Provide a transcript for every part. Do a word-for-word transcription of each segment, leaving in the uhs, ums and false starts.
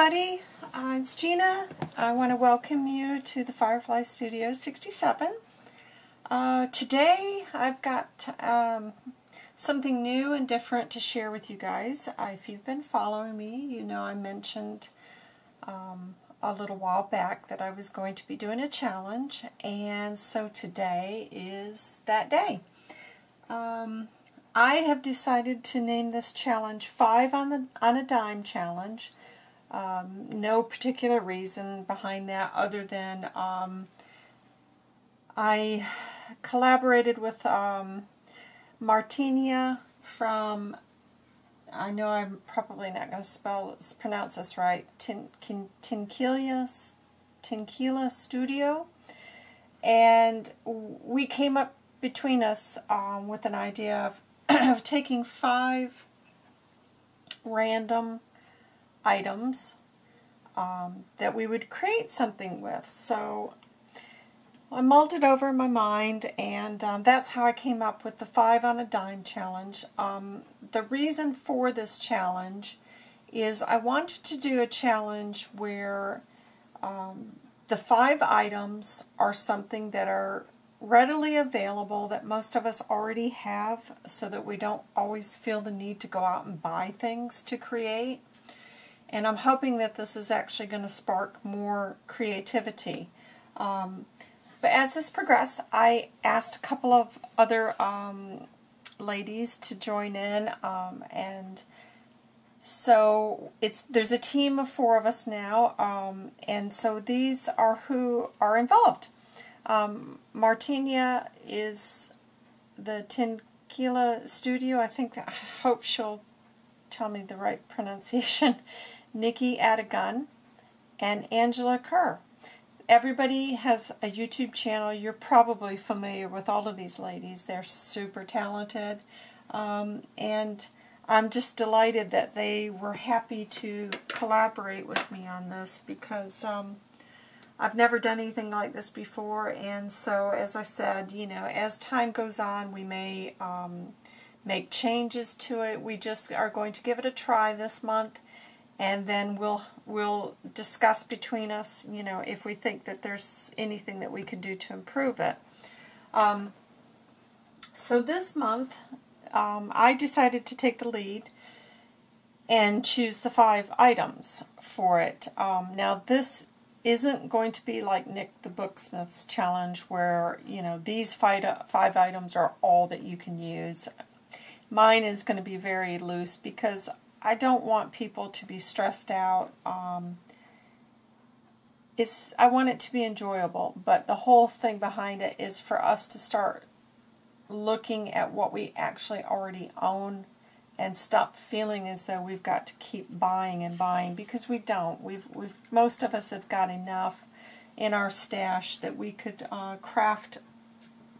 everybody, uh, it's Gina. I want to welcome you to the Firefly Studio sixty-seven. Uh, today I've got um, something new and different to share with you guys. Uh, if you've been following me, you know I mentioned um, a little while back that I was going to be doing a challenge, and so today is that day. Um, I have decided to name this challenge Five on, the, on a Dime Challenge. Um, no particular reason behind that other than um, I collaborated with um, Martinia from, I know I'm probably not going to spell pronounce this right, Tin, Tinquila, Tinquila Studio, and we came up between us um, with an idea of, of taking five random items um, that we would create something with. So I mulled it over in my mind, and um, that's how I came up with the Five on a Dime Challenge. Um, the reason for this challenge is I wanted to do a challenge where um, the five items are something that are readily available that most of us already have, so that we don't always feel the need to go out and buy things to create. And I'm hoping that this is actually going to spark more creativity. Um, but as this progressed, I asked a couple of other um, ladies to join in, um, and so it's there's a team of four of us now, um, and so these are who are involved. Um, Martinia is the Tinquila Studio. I think I hope she'll tell me the right pronunciation. Nikki Adagun and Angela Kerr. Everybody has a YouTube channel. You're probably familiar with all of these ladies. They're super talented, um, and I'm just delighted that they were happy to collaborate with me on this, because um, I've never done anything like this before. And so, as I said, you know, as time goes on, we may um, make changes to it. We just are going to give it a try this month, and then we'll we'll discuss between us, you know, if we think that there's anything that we can do to improve it. Um, so this month, um, I decided to take the lead and choose the five items for it. Um, now this isn't going to be like Nick the Booksmith's challenge, where, you know, these five, five items are all that you can use. Mine is going to be very loose, because I don't want people to be stressed out. Um, it's I want it to be enjoyable, but the whole thing behind it is for us to start looking at what we actually already own and stop feeling as though we've got to keep buying and buying, because we don't. We've, we've most of us have got enough in our stash that we could uh, craft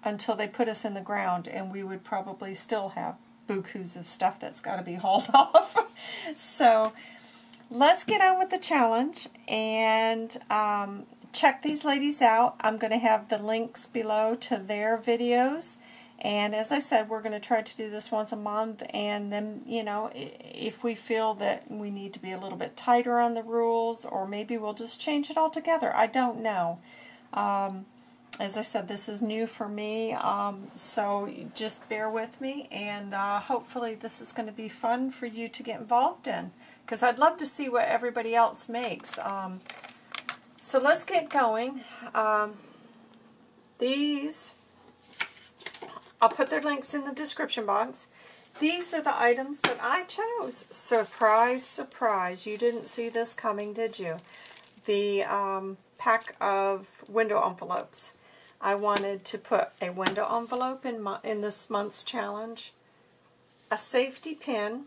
until they put us in the ground, and we would probably still have bukus of stuff that's got to be hauled off. So let's get on with the challenge and um, check these ladies out. I'm going to have the links below to their videos, and as I said, we're going to try to do this once a month, and then, you know, if we feel that we need to be a little bit tighter on the rules, or maybe we'll just change it all together. I don't know. Um, As I said, this is new for me, um, so just bear with me, and uh, hopefully this is going to be fun for you to get involved in, because I'd love to see what everybody else makes. Um, so let's get going. Um, these, I'll put their links in the description box. These are the items that I chose. Surprise, surprise. You didn't see this coming, did you? The um, pack of window envelopes. I wanted to put a window envelope in, my, in this month's challenge, a safety pin,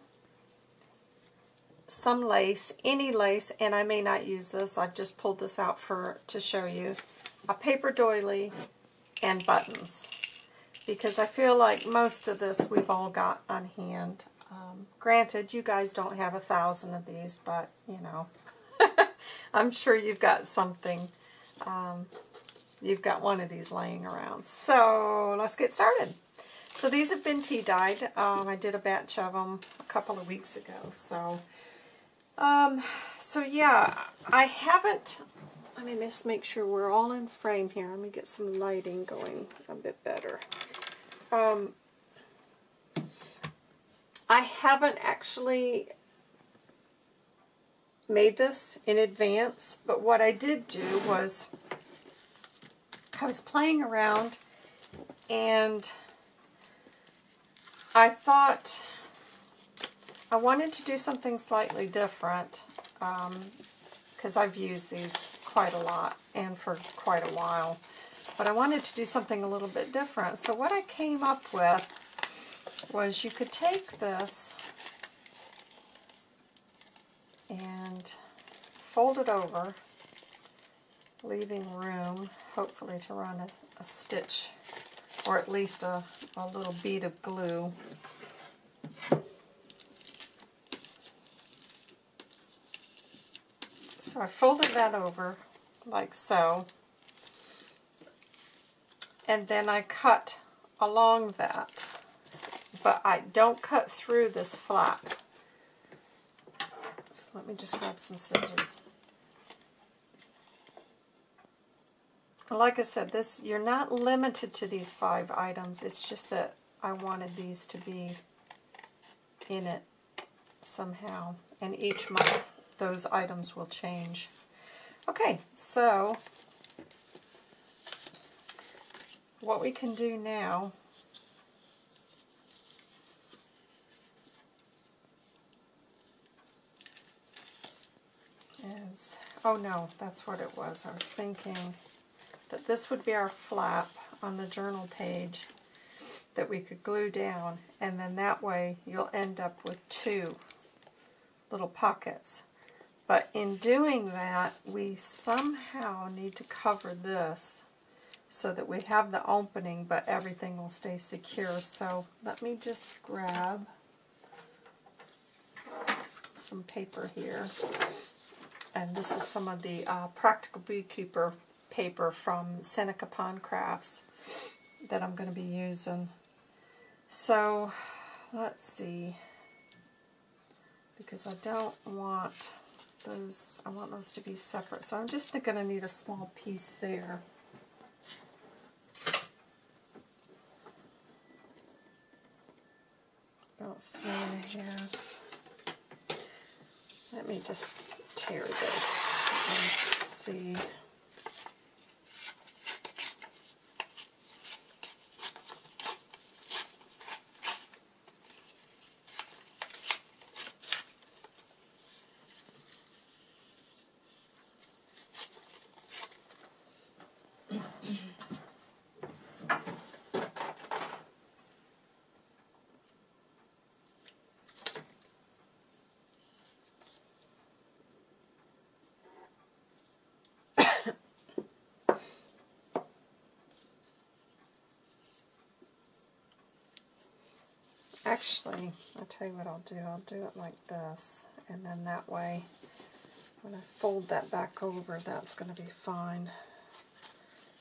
some lace, any lace, and I may not use this. I've just pulled this out for to show you, a paper doily, and buttons, because I feel like most of this we've all got on hand. Um, granted, you guys don't have a thousand of these, but, you know, I'm sure you've got something. Um, You've got one of these laying around. So let's get started. So these have been tea dyed. Um, I did a batch of them a couple of weeks ago. So Um, so yeah, I haven't, let me just make sure we're all in frame here. Let me get some lighting going a bit better. Um, I haven't actually made this in advance, but what I did do was I was playing around and I thought I wanted to do something slightly different because um, I've used these quite a lot and for quite a while, but I wanted to do something a little bit different. So what I came up with was you could take this and fold it over, leaving room hopefully to run a, a stitch or at least a, a little bead of glue. So I folded that over like so, and then I cut along that, but I don't cut through this flap. So let me just grab some scissors. Like I said, this, you're not limited to these five items. It's just that I wanted these to be in it somehow. And each month, those items will change. Okay, so what we can do now is, oh no, that's what it was. I was thinking that this would be our flap on the journal page that we could glue down, and then that way you'll end up with two little pockets. But in doing that, we somehow need to cover this so that we have the opening, but everything will stay secure. So let me just grab some paper here, and this is some of the uh, Practical Beekeeper paper from Seneca Pond Crafts that I'm going to be using. So let's see, because I don't want those, I want those to be separate, so I'm just going to need a small piece there. About three and a half. Let me just tear this and see. Actually, I'll tell you what I'll do. I'll do it like this, and then that way, when I fold that back over, that's going to be fine,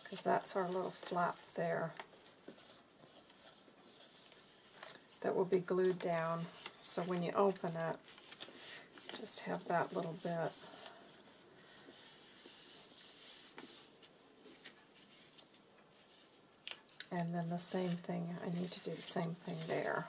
because that's our little flap there that will be glued down. So when you open it, just have that little bit. And then the same thing, I need to do the same thing there.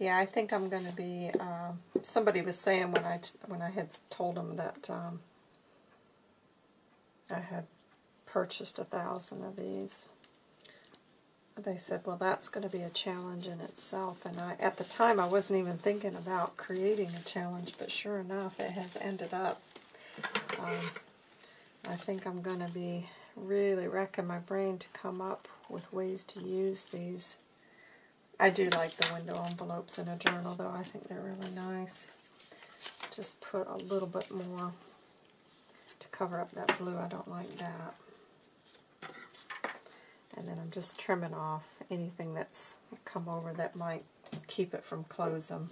Yeah, I think I'm going to be, uh, somebody was saying when I, when I had told them that um, I had purchased a thousand of these, they said, well, that's going to be a challenge in itself. And I, at the time, I wasn't even thinking about creating a challenge, but sure enough, it has ended up. Um, I think I'm going to be really wrecking my brain to come up with ways to use these. I do like the window envelopes in a journal, though. I think they're really nice. Just put a little bit more to cover up that blue. I don't like that. And then I'm just trimming off anything that's come over that might keep it from closing.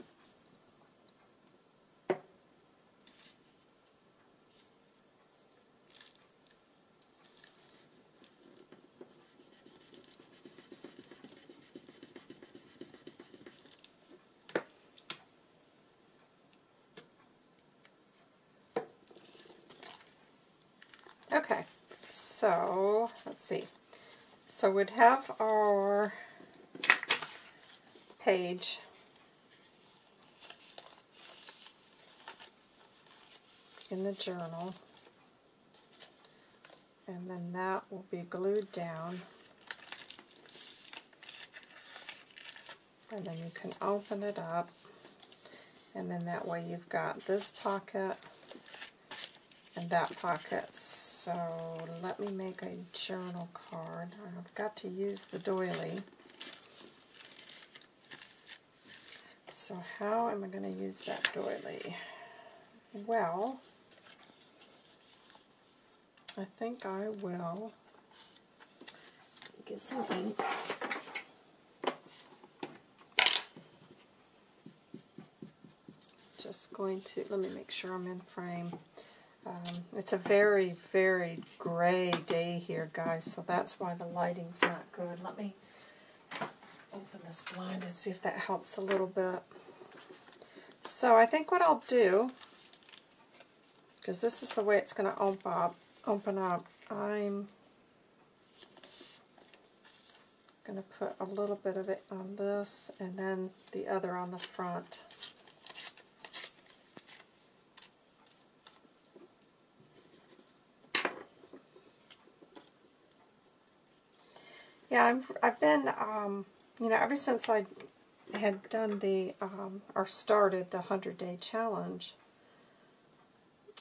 Okay, so let's see. So we'd have our page, in the journal, and then that will be glued down, and then you can open it up, and then that way you've got this pocket and that pocket. So let me make a journal card. I've got to use the doily. So how am I going to use that doily? Well, I think I will get some ink. Just going to, let me make sure I'm in frame. Um, it's a very, very gray day here, guys, so that's why the lighting's not good. Let me open this blind and see if that helps a little bit. So I think what I'll do, because this is the way it's going to open up, open up, I'm going to put a little bit of it on this and then the other on the front. Yeah, I'm, I've been, um, you know, ever since I had done the, um, or started the hundred day challenge,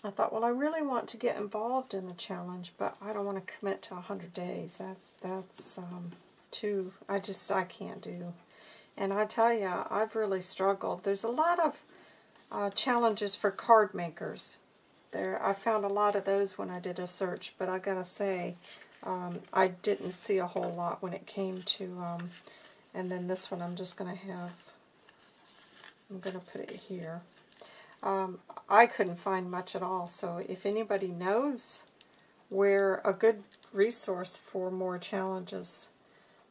I thought, well, I really want to get involved in the challenge, but I don't want to commit to one hundred days. That, that's um, too, I just, I can't do. And I tell you, I've really struggled. There's a lot of uh, challenges for card makers. There, I found a lot of those when I did a search, but I gotta say, Um, I didn't see a whole lot when it came to, um, and then this one I'm just going to have, I'm going to put it here. Um, I couldn't find much at all, so if anybody knows where a good resource for more challenges,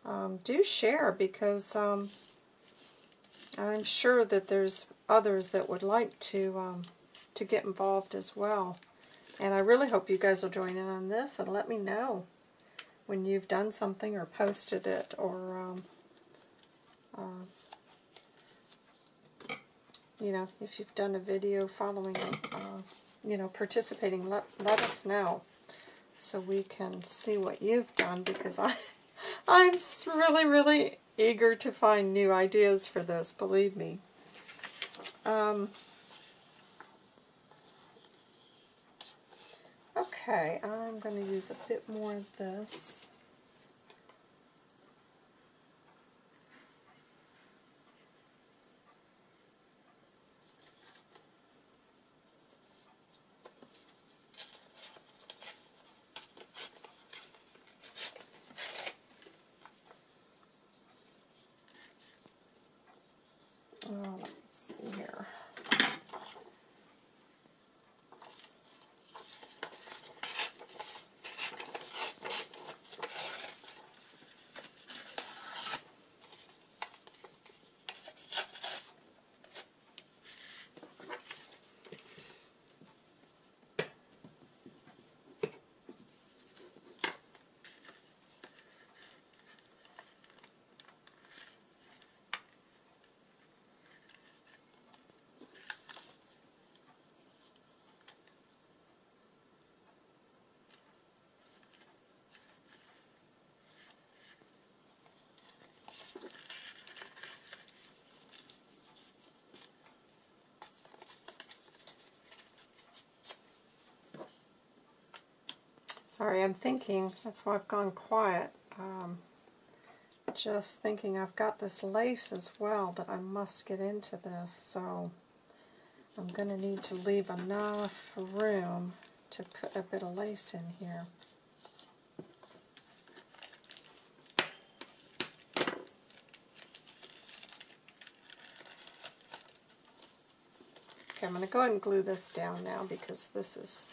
um, do share, because um, I'm sure that there's others that would like to, um, to get involved as well. And I really hope you guys will join in on this and let me know when you've done something or posted it or, um, uh, you know, if you've done a video following, uh, you know, participating, let, let us know so we can see what you've done, because I, I'm really, really eager to find new ideas for this, believe me. Um... Okay, I'm going to use a bit more of this. Sorry, I'm thinking, that's why I've gone quiet, um, just thinking I've got this lace as well that I must get into this, so I'm going to need to leave enough room to put a bit of lace in here. Okay, I'm going to go ahead and glue this down now because this is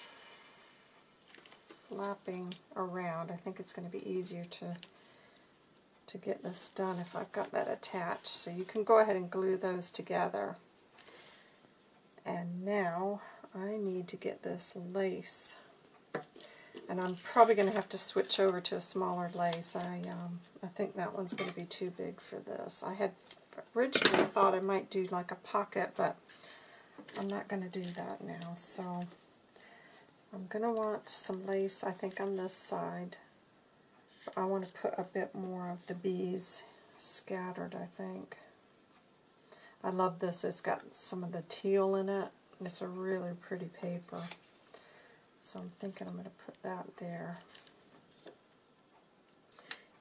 flopping around. I think it's going to be easier to, to get this done if I've got that attached. So you can go ahead and glue those together. And now I need to get this lace. And I'm probably going to have to switch over to a smaller lace. I um, I think that one's going to be too big for this. I had originally thought I might do like a pocket, but I'm not going to do that now. So I'm going to want some lace, I think, on this side. But I want to put a bit more of the bees scattered, I think. I love this. It's got some of the teal in it. It's a really pretty paper. So I'm thinking I'm going to put that there.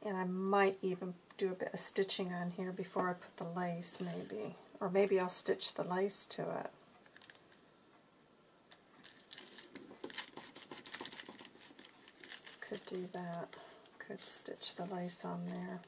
And I might even do a bit of stitching on here before I put the lace, maybe. Or maybe I'll stitch the lace to it. Could do that. Could stitch the lace on there.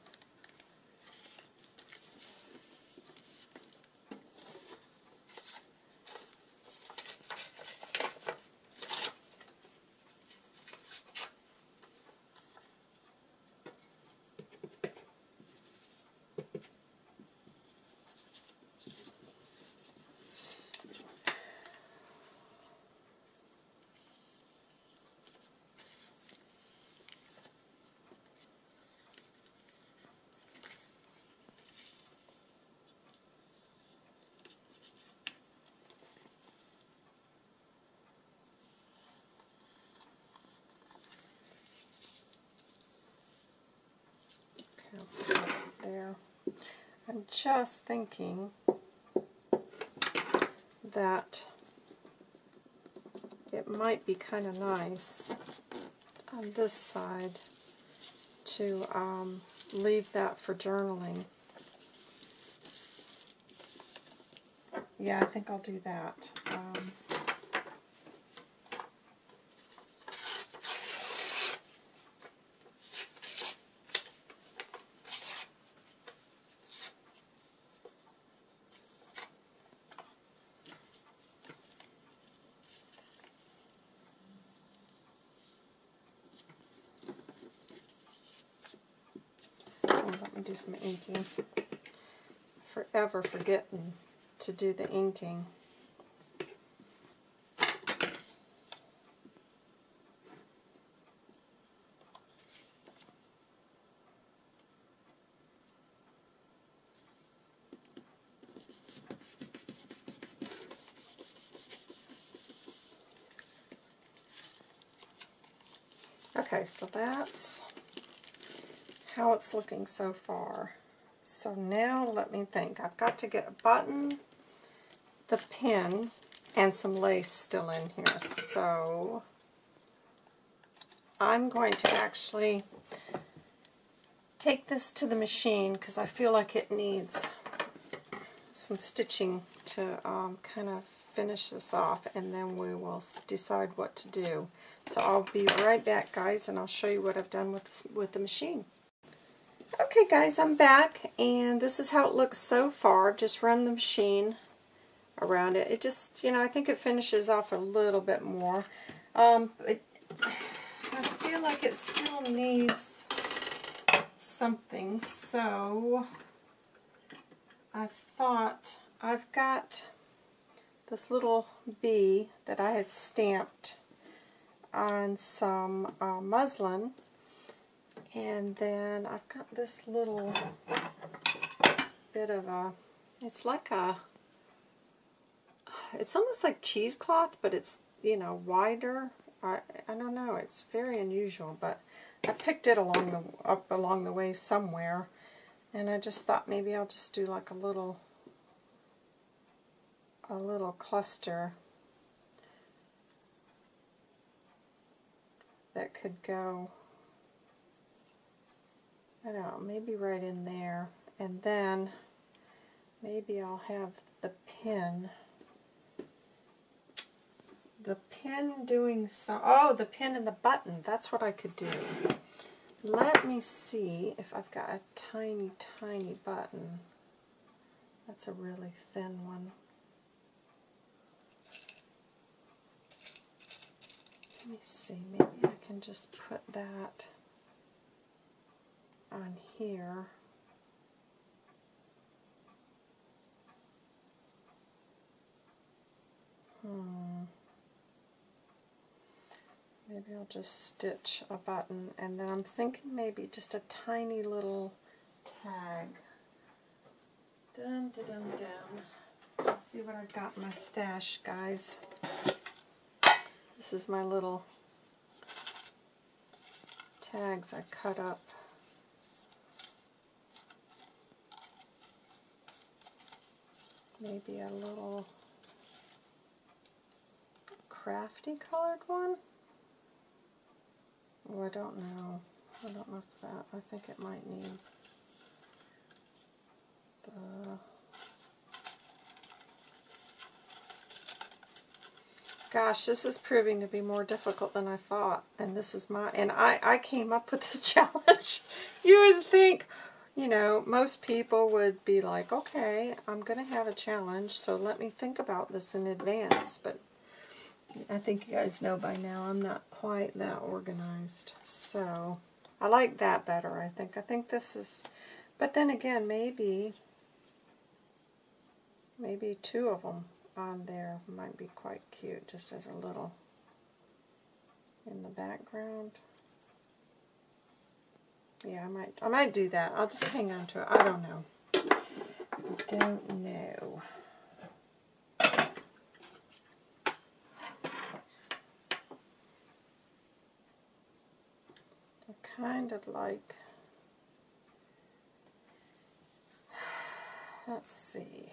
There. I'm just thinking that it might be kind of nice on this side to um, leave that for journaling. Yeah, I think I'll do that. Um, do some inking. Forever forgetting to do the inking. Okay, so that's how it's looking so far. So now let me think. I've got to get a button, the pin, and some lace still in here. So I'm going to actually take this to the machine because I feel like it needs some stitching to um, kind of finish this off, and then we will decide what to do. So I'll be right back, guys, and I'll show you what I've done with this, with the machine. Okay guys, I'm back, and this is how it looks so far. Just run the machine around it. It just, you know, I think it finishes off a little bit more. Um, it, I feel like it still needs something, so I thought I've got this little bee that I had stamped on some uh, muslin. And then I've got this little bit of a, it's like a, it's almost like cheesecloth, but it's, you know, wider. I, I don't know, it's very unusual, but I picked it along the, up along the way somewhere, and I just thought maybe I'll just do like a little, a little cluster that could go, I don't know, maybe right in there, and then maybe I'll have the pin, the pin doing some, oh, the pin and the button, that's what I could do. Let me see if I've got a tiny, tiny button. That's a really thin one. Let me see, maybe I can just put that on here. Hmm. Maybe I'll just stitch a button, and then I'm thinking maybe just a tiny little tag. Dum, da, dum, dum. Let's see what I've got in my stash, guys. This is my little tags I cut up. Maybe a little crafty colored one. Oh, I don't know. I don't know if that. I think it might need the... Gosh, this is proving to be more difficult than I thought. And this is my... And I, I came up with this challenge. You would think, you know, most people would be like, okay, I'm going to have a challenge, so let me think about this in advance. But I think you guys know by now I'm not quite that organized, so I like that better. I think I think this is, but then again, maybe maybe two of them on there might be quite cute, just as a little in the background. Yeah, I might I might do that. I'll just hang on to it. I don't know. I don't know. Kind of like, let's see,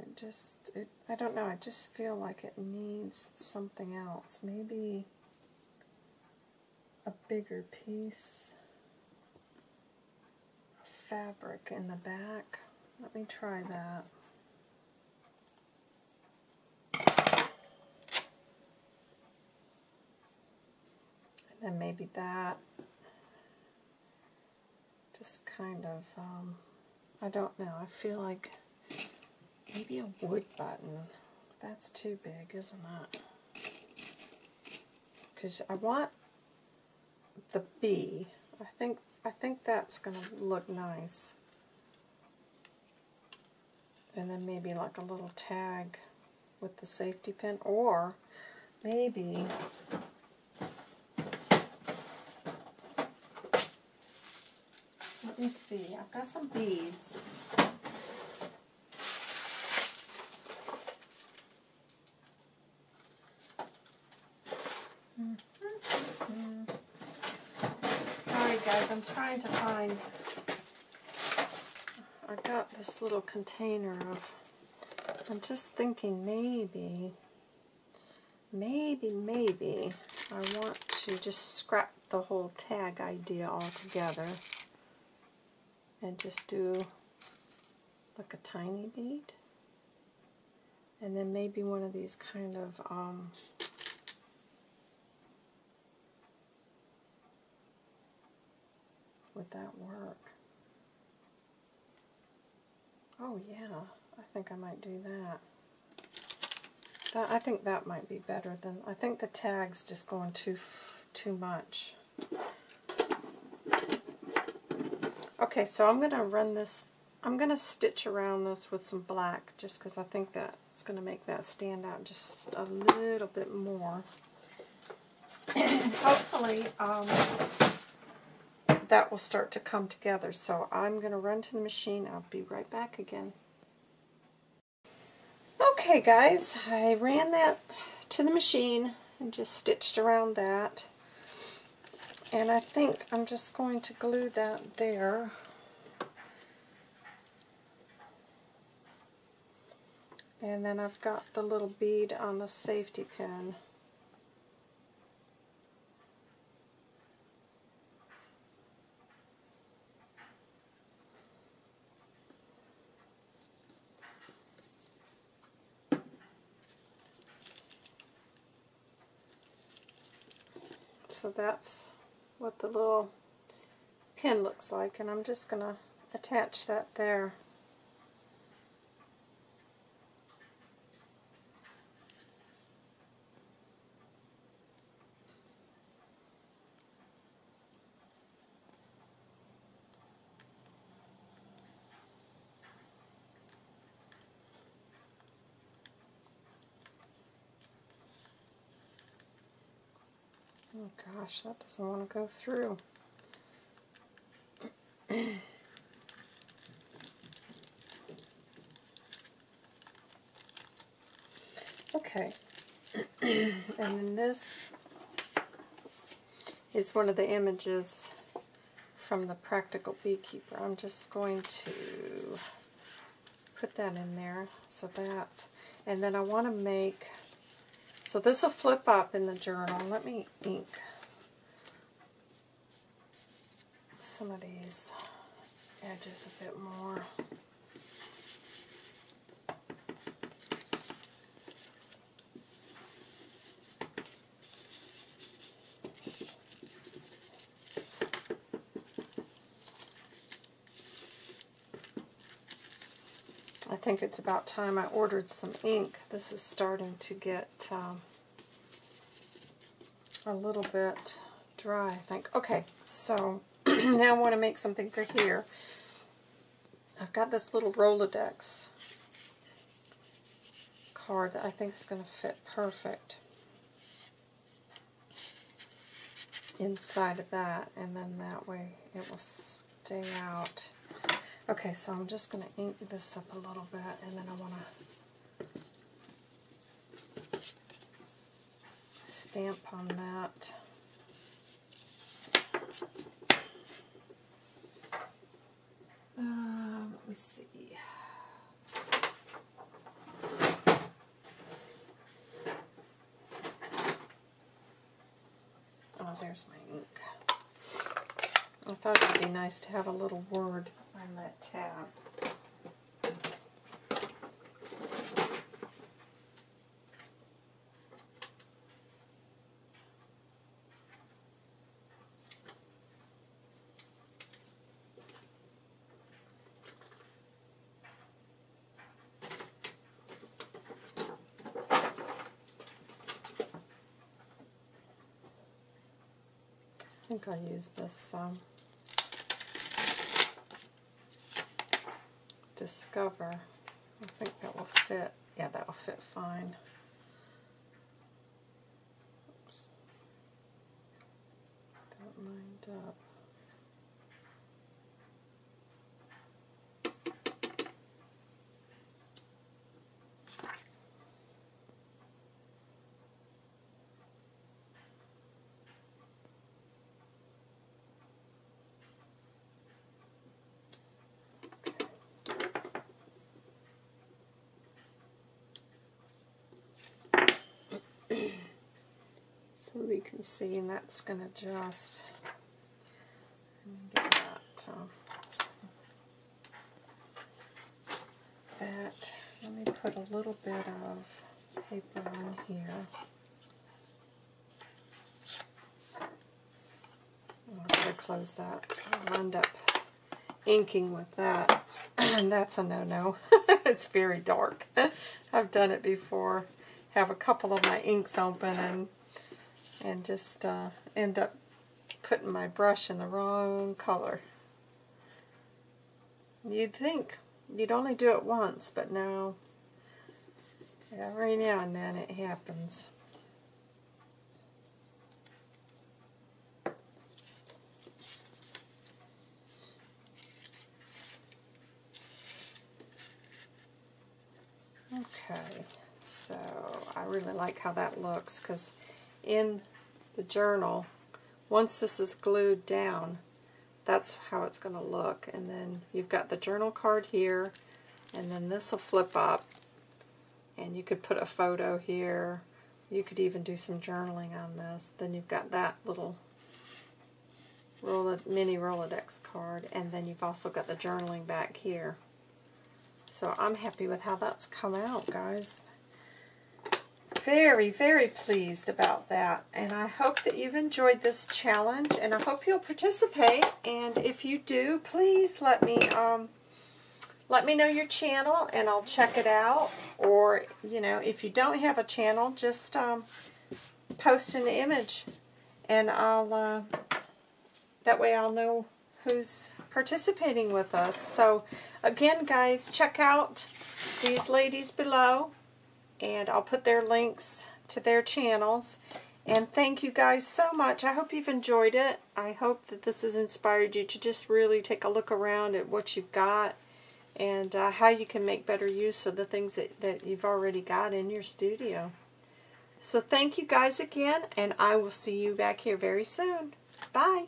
it just, it, I don't know, I just feel like it needs something else, maybe a bigger piece of fabric in the back. Let me try that. And maybe that just kind of, um, I don't know, I feel like maybe a wood button. That's too big, isn't it? Because I want the bee. I think, I think that's going to look nice. And then maybe like a little tag with the safety pin, or maybe... Let me see, I've got some beads. Mm-hmm. Mm-hmm. Sorry guys, I'm trying to find... I got this little container of... I'm just thinking maybe, maybe, maybe I want to just scrap the whole tag idea altogether. And just do like a tiny bead, and then maybe one of these kind of um, would that work? Oh yeah, I think I might do that. that I think that might be better than, I think the tag's just going too too much. Okay, so I'm going to run this, I'm going to stitch around this with some black, just because I think that it's going to make that stand out just a little bit more. Hopefully um, that will start to come together. So I'm going to run to the machine. I'll be right back again. Okay guys, I ran that to the machine and just stitched around that. And I think I'm just going to glue that there. And then I've got the little bead on the safety pin. So that's what the little pin looks like, and I'm just going to attach that there. Oh gosh, that doesn't want to go through. Okay, and then this is one of the images from the Practical Beekeeper. I'm just going to put that in there, so that, and then I want to make, so this will flip up in the journal. Let me ink some of these edges a bit more. I think it's about time I ordered some ink. This is starting to get um, a little bit dry, I think. Okay, so now I want to make something for here. I've got this little Rolodex card that I think is going to fit perfect inside of that, and then that way it will stay out. Okay, so I'm just going to ink this up a little bit, and then I want to stamp on that. Um, let me see. Oh, there's my ink. I thought it would be nice to have a little word on that tab. I think I'll use this um, Discover. I think that will fit. Yeah, that will fit fine. Oops. Get that lined up. You can see, and that's going to just get that, um, that. Let me put a little bit of paper on here. I'm going to close that. I'll end up inking with that. That's a no-no. It's very dark. I've done it before. Have a couple of my inks open and And just uh, end up putting my brush in the wrong color. You'd think you'd only do it once, but no. Every now and then it happens. Okay, so I really like how that looks, because in the journal, once this is glued down, that's how it's going to look. And then you've got the journal card here, and then this will flip up, and you could put a photo here. You could even do some journaling on this. Then you've got that little Rolodex, mini Rolodex card, and then you've also got the journaling back here. So I'm happy with how that's come out, guys. Very, very pleased about that, and I hope that you've enjoyed this challenge, and I hope you'll participate. And if you do, please let me um, let me know your channel, and I'll check it out. Or, you know, if you don't have a channel, just um, post an image, and I'll uh, that way I'll know who's participating with us. So again, guys, check out these ladies below. And I'll put their links to their channels, And thank you guys so much. I hope you've enjoyed it. I hope that this has inspired you to just really take a look around at what you've got and uh, how you can make better use of the things that, that you've already got in your studio. So thank you guys again, and I will see you back here very soon. Bye!